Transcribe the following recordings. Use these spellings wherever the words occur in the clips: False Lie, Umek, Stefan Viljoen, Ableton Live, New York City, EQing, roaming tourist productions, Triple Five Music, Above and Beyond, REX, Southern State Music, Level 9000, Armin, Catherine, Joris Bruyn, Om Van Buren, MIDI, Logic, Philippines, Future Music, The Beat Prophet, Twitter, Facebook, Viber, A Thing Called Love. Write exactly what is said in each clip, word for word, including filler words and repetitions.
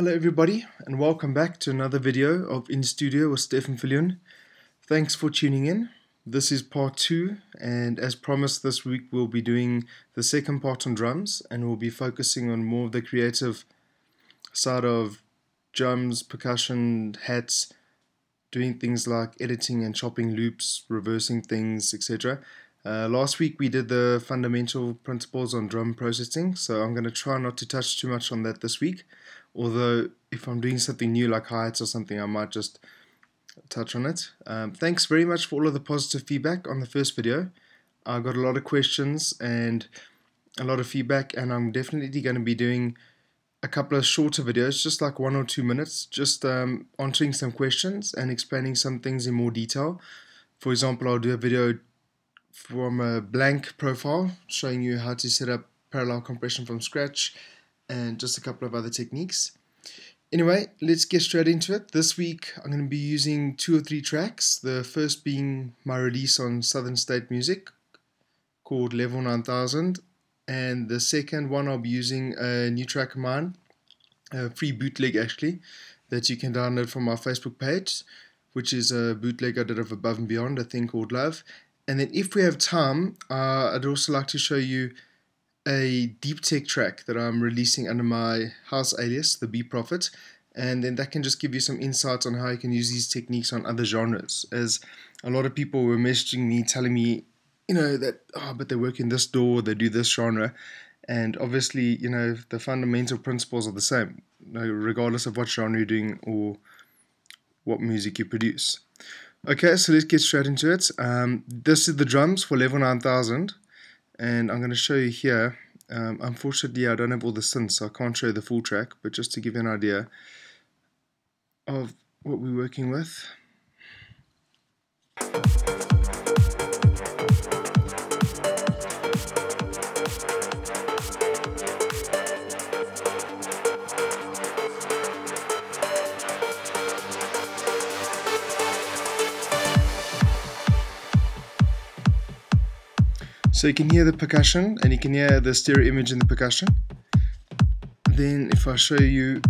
Hello everybody, and welcome back to another video of In Studio with Stefan Viljoen. Thanks for tuning in. This is part two, and as promised this week we'll be doing the second part on drums, and we'll be focusing on more of the creative side of drums, percussion, hats, doing things like editing and chopping loops, reversing things, et cetera. Uh, last week we did the fundamental principles on drum processing, so I'm going to try not to touch too much on that this week. Although, if I'm doing something new like hi-hats or something, I might just touch on it. Um, thanks very much for all of the positive feedback on the first video. I got a lot of questions and a lot of feedback, and I'm definitely going to be doing a couple of shorter videos, just like one or two minutes, just um, answering some questions and explaining some things in more detail. For example, I'll do a video from a blank profile, showing you how to set up parallel compression from scratch, and just a couple of other techniques. Anyway, let's get straight into it. This week I'm going to be using two or three tracks, the first being my release on Southern State Music called Level nine thousand, and the second one I'll be using a new track of mine, a free bootleg actually, that you can download from my Facebook page, which is a bootleg I did of Above and Beyond, A Thing Called Love. And then if we have time, uh, I'd also like to show you a deep tech track that I'm releasing under my house alias, The Beat Prophet, and then that can just give you some insights on how you can use these techniques on other genres, as a lot of people were messaging me telling me, you know, that, oh, but they work in this door, they do this genre, and obviously, you know, the fundamental principles are the same, regardless of what genre you're doing or what music you produce. Okay, so let's get straight into it. Um, this is the drums for Level nine thousand. And I'm going to show you here, um, unfortunately I don't have all the synths, so I can't show you the full track, but just to give you an idea of what we're working with. So you can hear the percussion, and you can hear the stereo image in the percussion. Then if I show you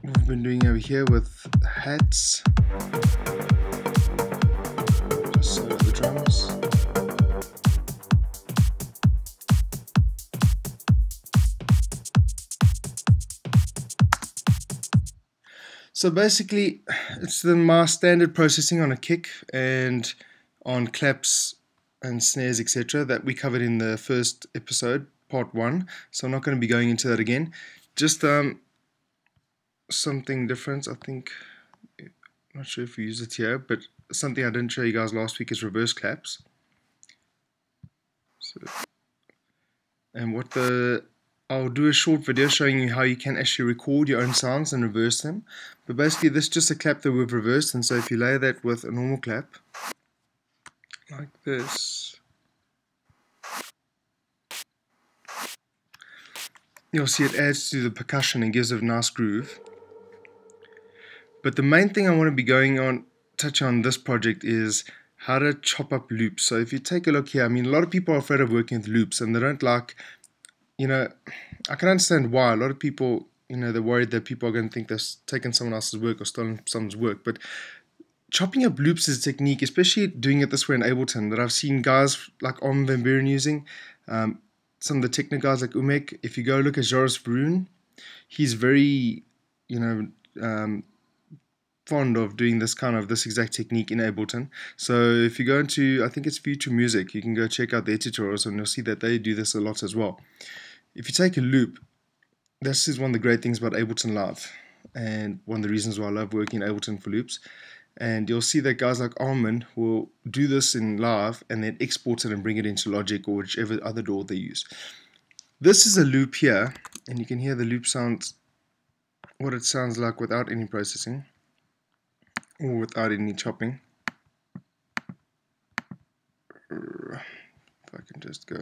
what we've been doing over here with hats, just so the drums. So basically it's the my standard processing on a kick and on claps and snares, et cetera, that we covered in the first episode, part one, so I'm not going to be going into that again. Just um, something different, I think, not sure if we use it here, but something I didn't show you guys last week is reverse claps. So, and what the, I'll do a short video showing you how you can actually record your own sounds and reverse them, but basically this is just a clap that we've reversed, and so if you layer that with a normal clap, like this, you'll see it adds to the percussion and gives it a nice groove. But the main thing I want to be going on, touching on this project, is how to chop up loops. So if you take a look here, I mean, a lot of people are afraid of working with loops, and they don't like, you know, I can understand why. A lot of people, you know, they're worried that people are going to think they've taken someone else's work or stolen someone's work, but chopping up loops is a technique, especially doing it this way in Ableton, that I've seen guys like Om Van Buren using, um, some of the techno guys like Umek. If you go look at Joris Bruyn, he's very, you know, um, fond of doing this kind of, this exact technique in Ableton. So if you go into, I think it's Future Music, you can go check out their tutorials and you'll see that they do this a lot as well. If you take a loop, this is one of the great things about Ableton Live, and one of the reasons why I love working in Ableton for loops. And you'll see that guys like Armin will do this in Live and then export it and bring it into Logic or whichever other D A W they use. This is a loop here, and you can hear the loop sounds, what it sounds like without any processing or without any chopping. If I can just go.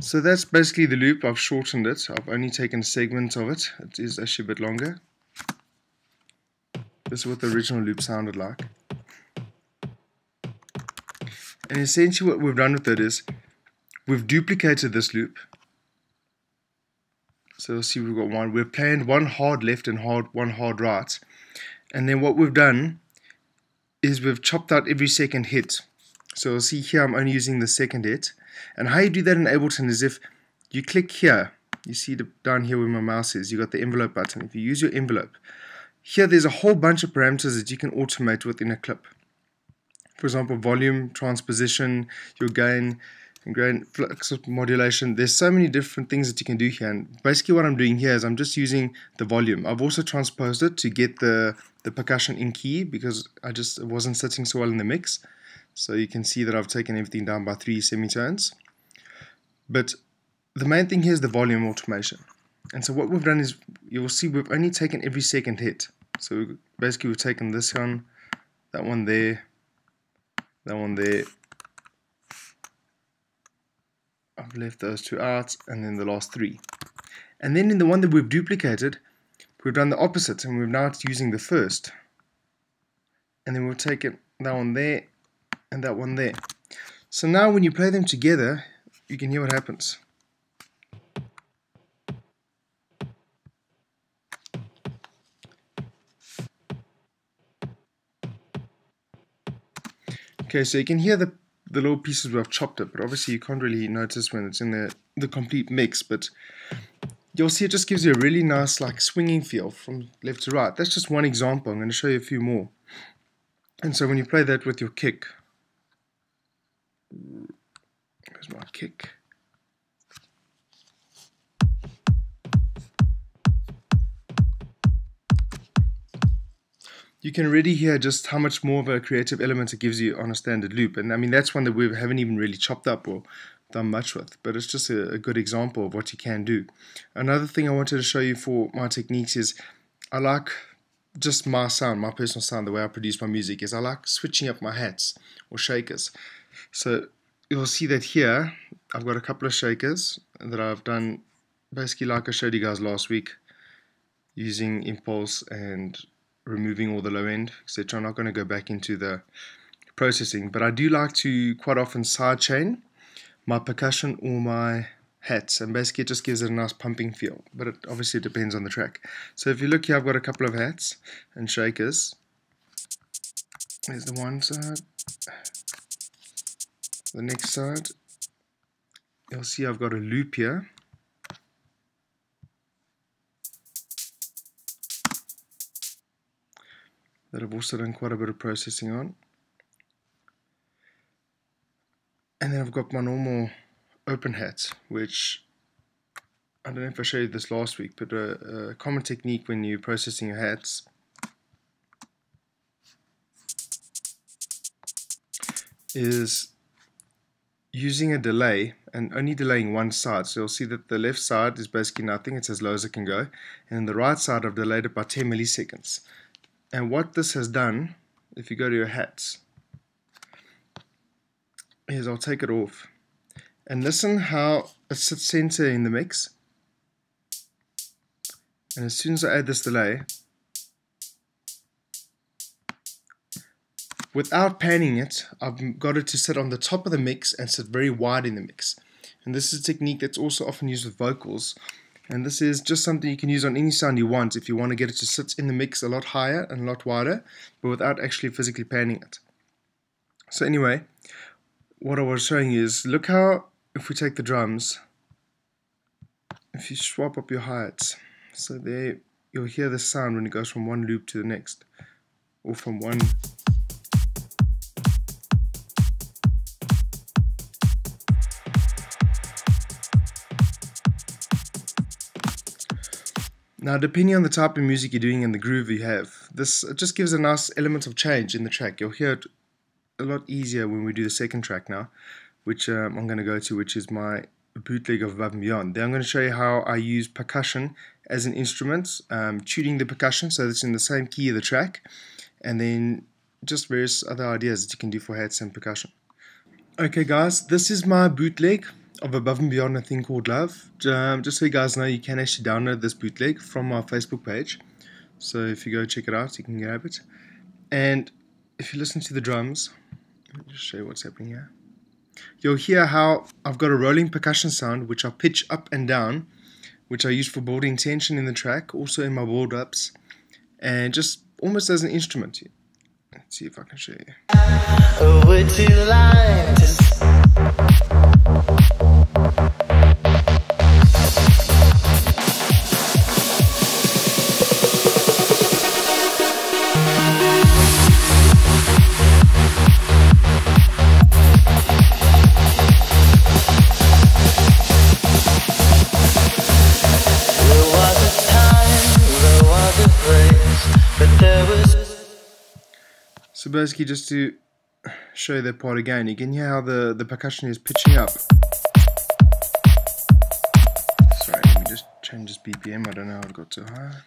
So that's basically the loop. I've shortened it. I've only taken segments of it. It is actually a bit longer. This is what the original loop sounded like. And essentially what we've done with it is we've duplicated this loop. So you'll see we've got one. We've planned one hard left and hard one hard right. And then what we've done is we've chopped out every second hit. So you'll see here I'm only using the second hit. And how you do that in Ableton is if you click here, you see the, down here where my mouse is, you got the envelope button. If you use your envelope, here there's a whole bunch of parameters that you can automate within a clip. For example, volume, transposition, your gain, and grain, flux modulation. There's so many different things that you can do here. And basically what I'm doing here is I'm just using the volume. I've also transposed it to get the, the percussion in key because I just it wasn't sitting so well in the mix. So you can see that I've taken everything down by three semitones. But the main thing here is the volume automation. And so what we've done is, you'll see we've only taken every second hit. So basically we've taken this one, that one there, that one there. I've left those two out, and then the last three. And then in the one that we've duplicated, we've done the opposite, and we're now using the first. And then we've taken that one there, and that one there. So now when you play them together, you can hear what happens. Okay, so you can hear the, the little pieces where I've chopped it, but obviously you can't really notice when it's in the, the complete mix, but you'll see it just gives you a really nice like swinging feel from left to right. That's just one example. I'm going to show you a few more. And so when you play that with your kick, there's my kick. You can already hear just how much more of a creative element it gives you on a standard loop. And I mean, that's one that we haven't even really chopped up or done much with, but it's just a, a good example of what you can do. Another thing I wanted to show you for my techniques is I like just my sound, my personal sound, the way I produce my music is I like switching up my hats or shakers. So you'll see that here, I've got a couple of shakers that I've done basically like I showed you guys last week using impulse and removing all the low end, et cetera. I'm not going to go back into the processing, but I do like to quite often sidechain my percussion or my hats, and basically it just gives it a nice pumping feel, but it obviously depends on the track. So if you look here, I've got a couple of hats and shakers. There's the one side, the next side. You'll see I've got a loop here. That I've also done quite a bit of processing on. And then I've got my normal open hats, which I don't know if I showed you this last week, but a, a common technique when you're processing your hats is using a delay and only delaying one side. So you'll see that the left side is basically nothing, it's as low as it can go, and the right side I've delayed it by ten milliseconds. And what this has done, if you go to your hats, is I'll take it off. And listen how it sits center in the mix. And as soon as I add this delay, without panning it, I've got it to sit on the top of the mix and sit very wide in the mix. And this is a technique that's also often used with vocals. And this is just something you can use on any sound you want if you want to get it to sit in the mix a lot higher and a lot wider, but without actually physically panning it. So anyway, what I was showing you is, look how, if we take the drums, if you swap up your hi-hats, so there you'll hear the sound when it goes from one loop to the next, or from one... Now, depending on the type of music you're doing and the groove you have, this it just gives a nice element of change in the track. You'll hear it a lot easier when we do the second track now, which um, I'm going to go to, which is my bootleg of Above and Beyond. Then I'm going to show you how I use percussion as an instrument, um, tuning the percussion so that it's in the same key of the track, and then just various other ideas that you can do for hats and percussion. Okay, guys, this is my bootleg of Above and Beyond, A Thing Called Love. Um, just so you guys know, you can actually download this bootleg from our Facebook page. So if you go check it out, you can grab it. And if you listen to the drums, let me just show you what's happening here. You'll hear how I've got a rolling percussion sound, which I pitch up and down, which I use for building tension in the track, also in my build-ups, and just almost as an instrument. Let's see if I can show you. Would you like So basically, just to show that part again, you can hear how the, the percussion is pitching up. Sorry, let me just change this B P M, I don't know how it got so high.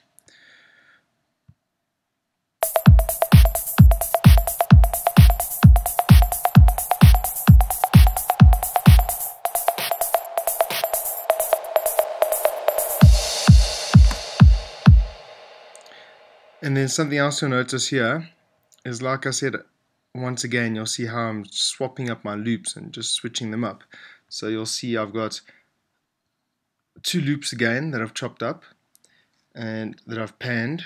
And then something else you'll notice here is, like I said, once again, you'll see how I'm swapping up my loops and just switching them up. So you'll see I've got two loops again that I've chopped up and that I've panned,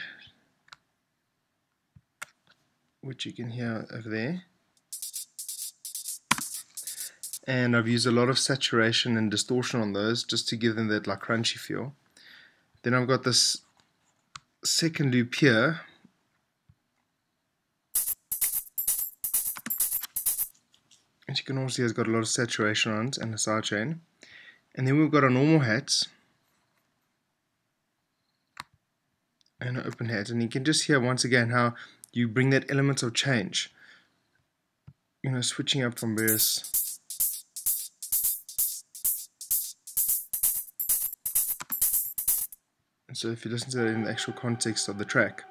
which you can hear over there. And I've used a lot of saturation and distortion on those just to give them that like crunchy feel. Then I've got this second loop here, and you can also see it's got a lot of saturation on it and a sidechain. And then we've got our normal hats and an open hat, and you can just hear once again how you bring that element of change, you know, switching up from various . So if you listen to that in the actual context of the track.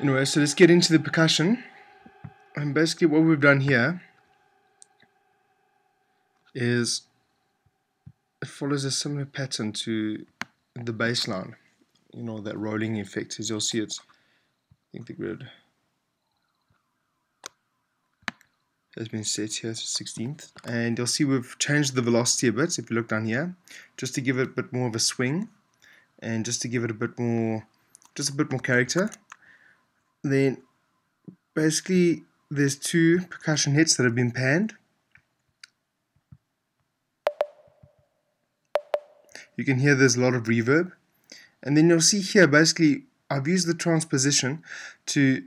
Anyway, so let's get into the percussion. And basically what we've done here is it follows a similar pattern to the bass line. You know, that rolling effect, as you'll see it's I think the grid has been set here to sixteenth, and you'll see we've changed the velocity a bit. If you look down here, just to give it a bit more of a swing, and just to give it a bit more, just a bit more character. Then, basically, there's two percussion hits that have been panned. You can hear there's a lot of reverb, and then you'll see here basically, I've used the transposition to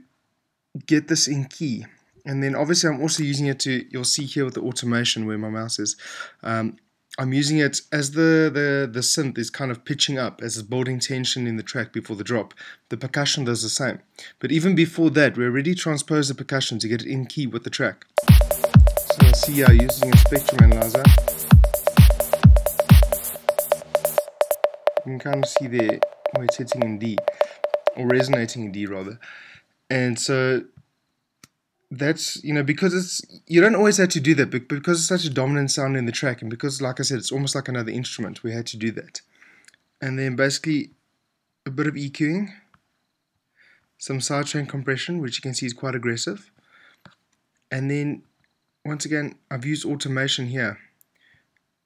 get this in key, and then obviously I'm also using it to, you'll see here with the automation where my mouse is, um, I'm using it as the, the, the synth is kind of pitching up as it's building tension in the track before the drop. The percussion does the same, but even before that we already transpose the percussion to get it in key with the track. So you'll see here using a spectrum analyzer, you can kind of see there where it's hitting in D. Or resonating in D rather. And so that's, you know, because it's, you don't always have to do that, but because it's such a dominant sound in the track, and because, like I said, it's almost like another instrument, we had to do that. And then basically a bit of EQing, some sidechain compression, which you can see is quite aggressive. And then once again I've used automation here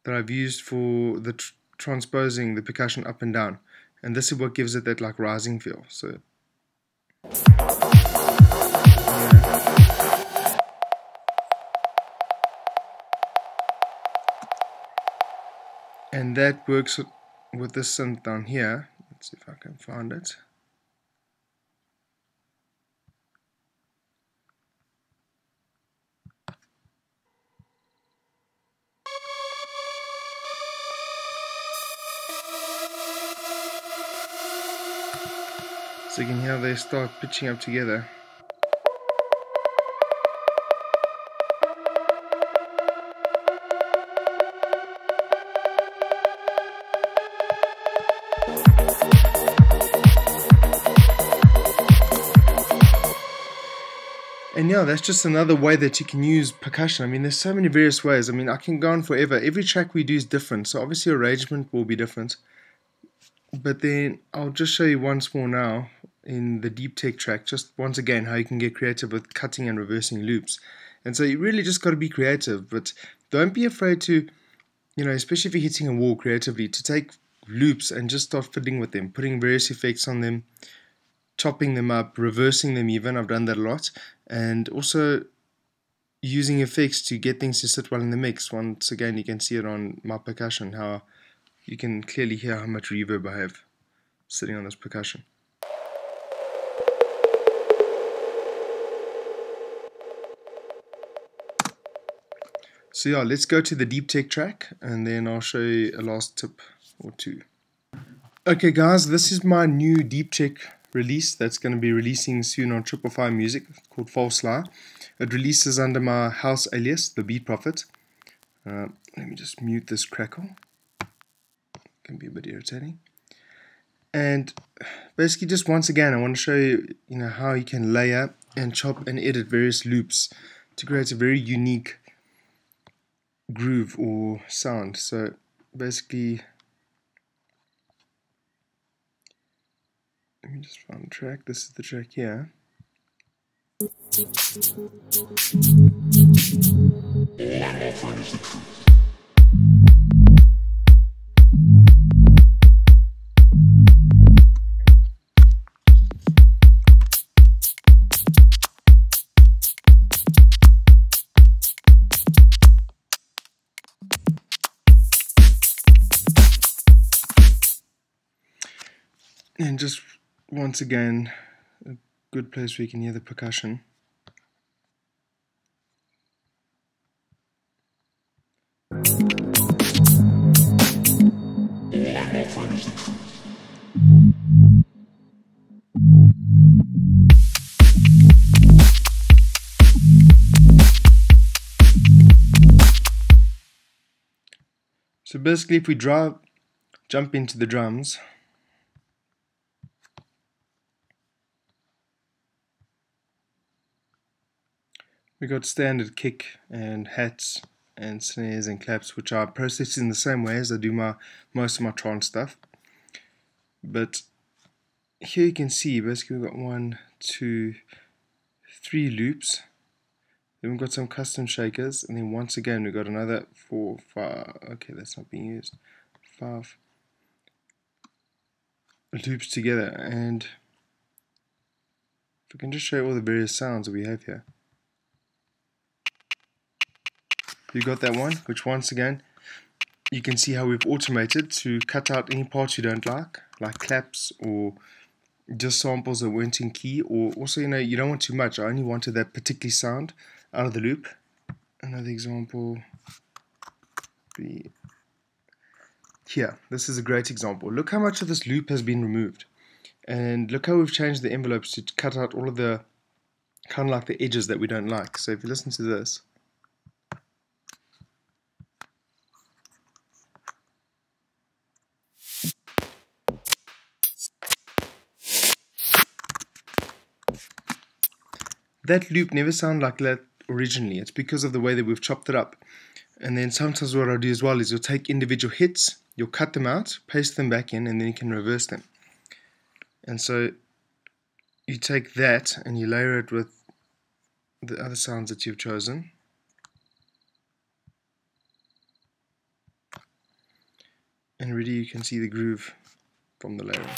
that I've used for the tr transposing the percussion up and down. And this is what gives it that like rising feel. So yeah. And that works with this synth down here. Let's see if I can find it. So you can hear they start pitching up together. And yeah, that's just another way that you can use percussion. I mean, there's so many various ways. I mean, I can go on forever. Every track we do is different, so obviously arrangement will be different. But then I'll just show you once more now in the deep tech track, just once again, how you can get creative with cutting and reversing loops. And so you really just got to be creative, but don't be afraid to, you know, especially if you're hitting a wall creatively, to take loops and just start fiddling with them, putting various effects on them, chopping them up, reversing them even. I've done that a lot. And also using effects to get things to sit well in the mix. Once again, you can see it on my percussion, how you can clearly hear how much reverb I have sitting on this percussion. So yeah, let's go to the deep tech track and then I'll show you a last tip or two. Okay guys, this is my new deep tech release that's going to be releasing soon on Triple Five Music, called False Lie. It releases under my house alias, The Beat Prophet. Uh, let me just mute this crackle. It can be a bit irritating. And basically just once again, I want to show you, you know, how you can layer and chop and edit various loops to create a very unique groove or sound. So basically, let me just find the track. This is the track here. All I'm offering is the truth. And just once again, a good place where you can hear the percussion. So basically, if we drive, jump into the drums. We got standard kick and hats and snares and claps, which are processed in the same way as I do my most of my trance stuff. But here you can see basically we've got one, two, three loops. Then we've got some custom shakers, and then once again we've got another four, five. Okay, that's not being used. Five loops together, and if we can just show all the various sounds that we have here. You got that one, which once again you can see how we've automated to cut out any parts you don't like, like claps or just samples that weren't in key, or also, you know, you don't want too much. I only wanted that particular sound out of the loop. Another example be here. This is a great example. Look how much of this loop has been removed, and look how we've changed the envelopes to cut out all of the kind of like the edges that we don't like. So if you listen to this, that loop never sounded like that originally. It's because of the way that we've chopped it up. And then sometimes what I'll do as well is you'll take individual hits, you'll cut them out, paste them back in, and then you can reverse them. And so you take that and you layer it with the other sounds that you've chosen. And really you can see the groove from the layering.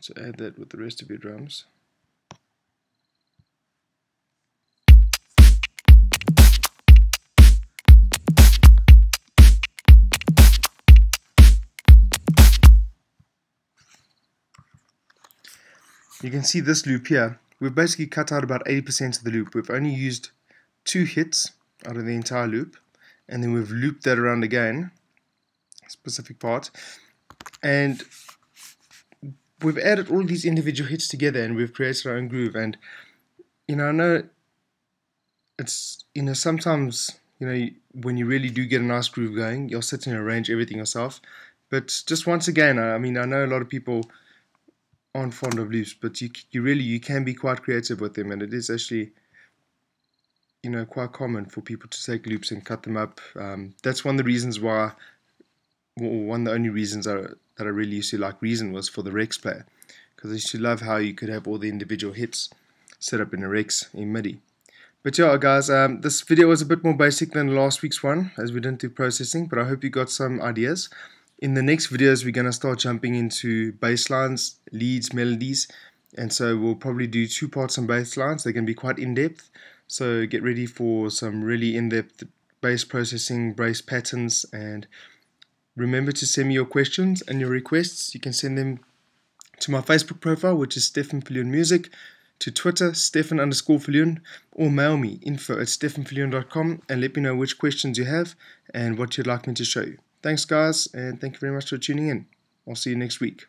So add that with the rest of your drums. You can see this loop here. We've basically cut out about eighty percent of the loop. We've only used two hits out of the entire loop, and then we've looped that around again, a specific part, and we've added all these individual hits together and we've created our own groove. And, you know, I know it's, you know, sometimes, you know, when you really do get a nice groove going, you'll sit and arrange everything yourself. But just once again, I mean, I know a lot of people aren't fond of loops, but you, you really, you can be quite creative with them, and it is actually, you know, quite common for people to take loops and cut them up. Um, that's one of the reasons why, or one of the only reasons I, that I really used to like Reason was for the Rex player, because I used to love how you could have all the individual hits set up in a Rex in MIDI. But yeah, guys, um, this video was a bit more basic than last week's one, as we didn't do processing, but I hope you got some ideas. In the next videos, we're going to start jumping into bass lines, leads, melodies, and so we'll probably do two parts on bass lines. They're going to be quite in-depth, so get ready for some really in-depth bass processing, bass patterns, and remember to send me your questions and your requests. You can send them to my Facebook profile, which is Stefan Viljoen Music, to Twitter, Stefan underscore Viljoen, or mail me, info at stefan viljoen dot com, and let me know which questions you have and what you'd like me to show you. Thanks, guys, and thank you very much for tuning in. I'll see you next week.